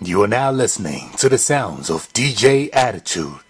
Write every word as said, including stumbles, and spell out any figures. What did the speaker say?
You are now listening to the sounds of D J Attitude.